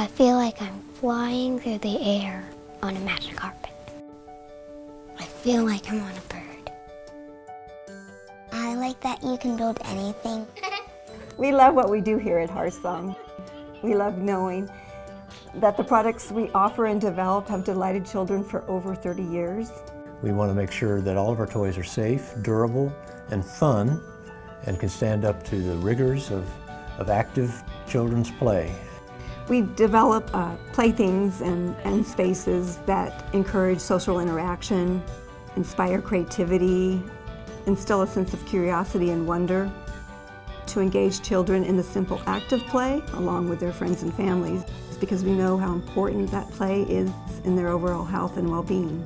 I feel like I'm flying through the air on a magic carpet. I feel like I'm on a bird. I like that you can build anything. We love what we do here at HearthSong. We love knowing that the products we offer and develop have delighted children for over 30 years. We want to make sure that all of our toys are safe, durable, and fun, and can stand up to the rigors of active children's play. We develop playthings and spaces that encourage social interaction, inspire creativity, instill a sense of curiosity and wonder, to engage children in the simple act of play along with their friends and families, because we know how important that play is in their overall health and well-being.